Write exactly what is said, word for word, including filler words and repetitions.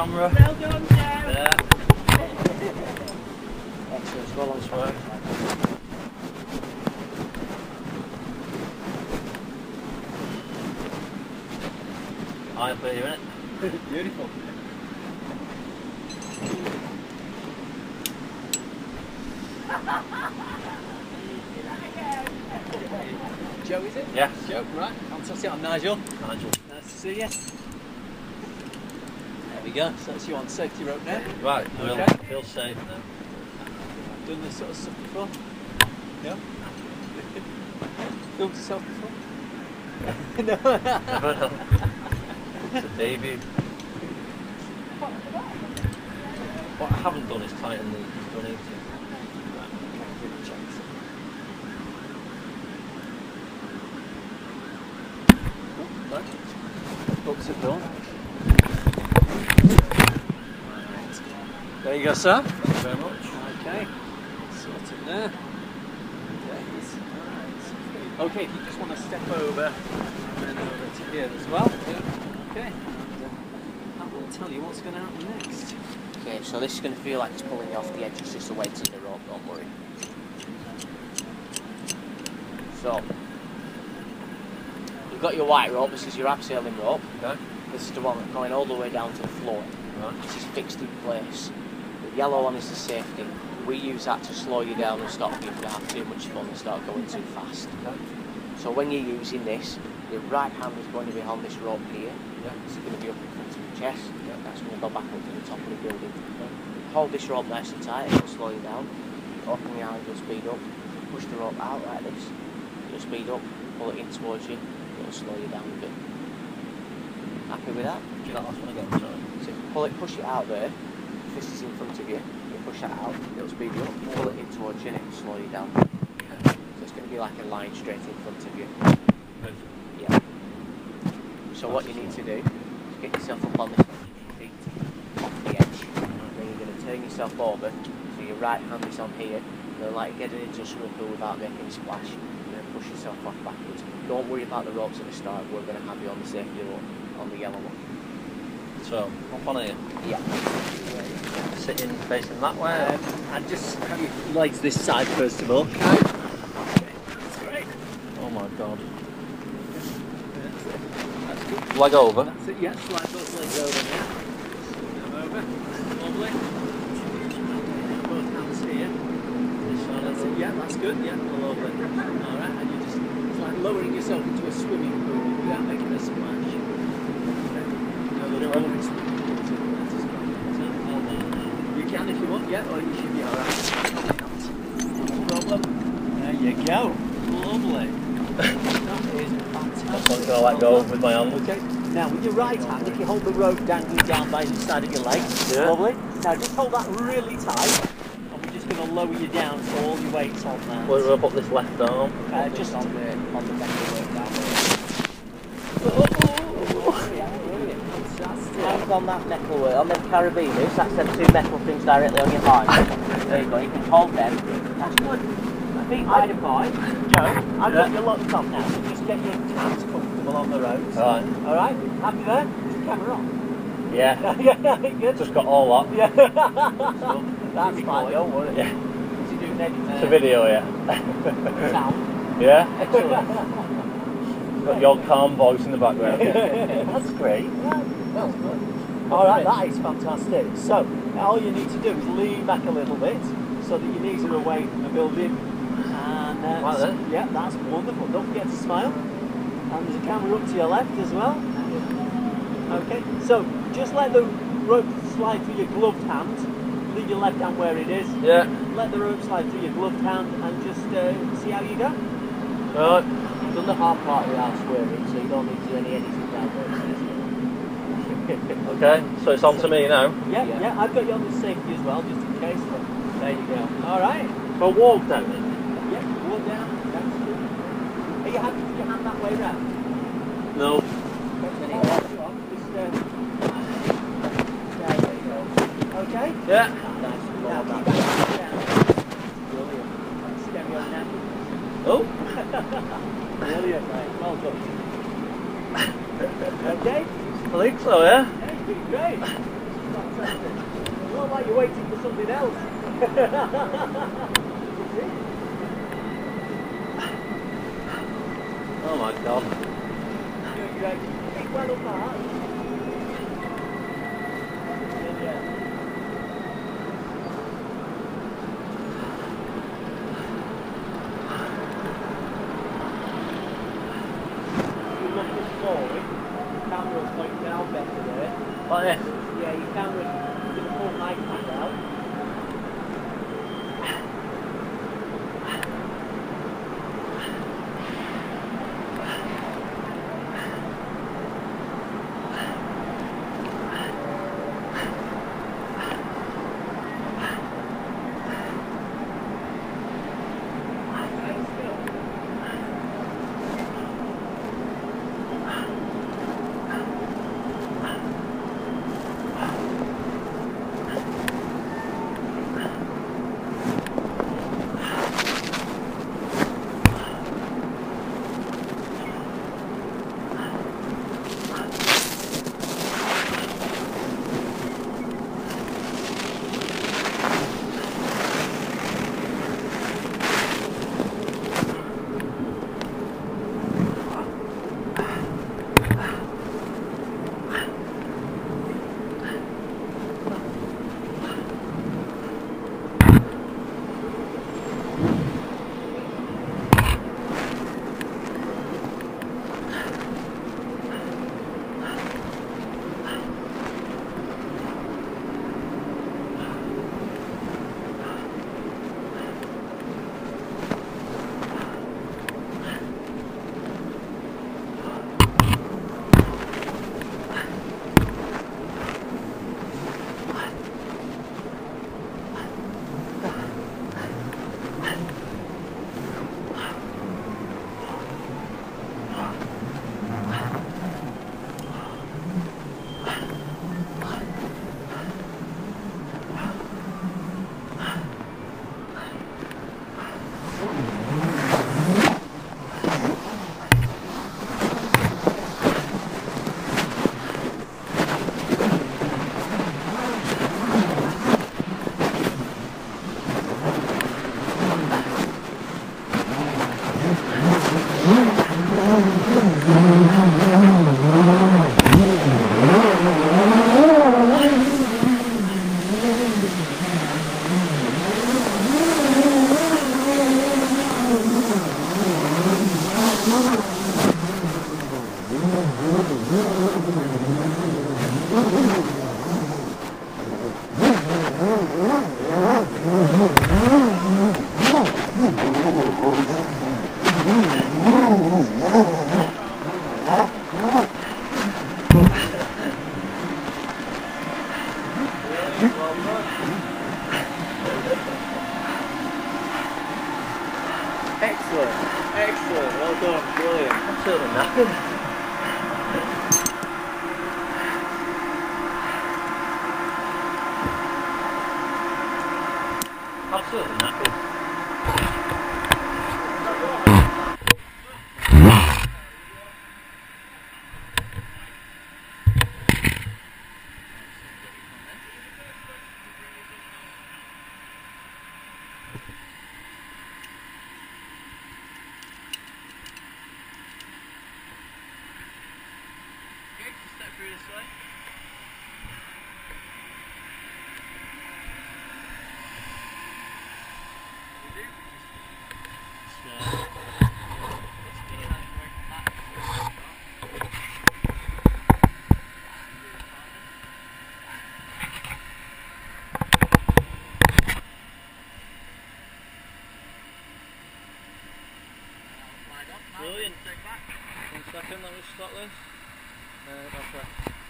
camera. Well done, Sam. There. Excellent, well on swear. Iron plate here, innit? Beautiful. Joe, is it? Yeah. Joe, right. Fantastic. I'm Nigel. Nigel. Nice to see you. There we go. So that's you on safety rope now. Right. Okay. I feel safe now. I've done this sort of stuff before. No? Filmed yourself before? No. Never no. It's a debut. What I haven't done is tighten the running. Books it done. There you go, sir. Thank you very much. Okay, sorted there. Okay, if you just want to step over and then over to here as well. Okay, and that will tell you what's going to happen next. Okay, so this is going to feel like it's pulling you off the edge, it's just the weight of the rope, don't worry. So, you've got your white rope, this is your abseiling rope. Okay. This is the one that's going all the way down to the floor. Right. This is fixed in place. The yellow one is the safety. We use that to slow you down and stop you from having too much fun and start going too fast. Okay. So when you're using this, your right hand is going to be on this rope here. Yeah. It's going to be up in front of your chest. Yeah. That's going to go back up to the top of the building. Yeah. Hold this rope nice and tight, it'll slow you down. Open the arms, it'll speed up. Push the rope out like this. It'll speed up, pull it in towards you. It'll slow you down a bit. Happy with that? Do that last one again, sorry. So pull it, push it out there. If this is in front of you, you push that out, it'll speed you up, pull it in towards you and it'll slow you down. So it's going to be like a line straight in front of you. Yeah. So what you need to do is get yourself up on this feet, off the edge. Then you're going to turn yourself over, so your right hand is on here. You're like getting into a swimming pool without making a splash. Push yourself off backwards. Don't worry about the ropes at the start, we're going to have you on the safety rope, on the yellow one. So, up on here? Yeah. Sitting facing that way? Um, and just have your legs this side first of all. Okay. That's great. Oh my god. That's it. That's good. Leg over? That's it, yeah. Slide both legs over now. Slide them over. That's lovely. Both hands here. That's it, yeah, that's good, yeah, lovely. Alright, and you're just, it's like lowering yourself into a swimming pool without making a splash. You can if you want, yeah, or you should be alright. No problem. There you go. Lovely. That is fantastic. I'm going to let go with my arm. Okay. Now, with your right hand, if you hold the rope dangling down by the side of your leg, yeah. Lovely. Now, just hold that really tight. Going to lower you down so all your weight's on that. We'll rub up this left arm. Uh, just on the on the back of the work down there. Oh, oh, oh. Yeah, brilliant. Fantastic. Hands on that metal work, on them carabiners, that's them two metal things directly on your mind. There you go, you can hold them. That's good. Feet wide apart. Joe, I've yeah. got you locked up now, so just get your hands comfortable on the road. Alright. Alright, happy there? Is the camera on? Yeah. Good. Just got all up. Yeah. So, that's fine, don't worry. Yeah. What's he doing next? Uh, it's a video, yeah. Sound. Yeah? Excellent. You've got your calm voice in the background. That's great. Yeah. That's good. Alright, that is fantastic. So, all you need to do is lean back a little bit so that your knees are away from the building. And uh, right there. Yeah, that's wonderful. Don't forget to smile. And there's a camera up to your left as well. Okay, so just let the rope slide through your gloved hand. Leave your left hand where it is. Yeah. Let the rope slide through your gloved hand and just uh, see how you go. Right. You've done the hard part without swearing, so you don't need to do any editing down there. Okay, so it's on so, to me now. Yeah, yeah, yeah, I've got you on the safety as well, just in case. But there you go. Alright. But walk down then? Yeah, walk down. That's good. Are you happy with your hand that way round? No. Okay? Yeah. Nice. Now keep that hand down. Brilliant. Stem your hand. Oh! Brilliant, mate. Well done. Okay? I think so, yeah? Yeah, you're doing great. You're waiting for something else. Oh my God. Big well apart. You look at the story. Camera's pointing out better there. Oh yeah. Yeah, your camera's like that out. Excellent, excellent, well done, brilliant. I'm sure they're knackered. I'm sure they're knackered. This way. Brilliant. One second, let me stop this. Uh, okay.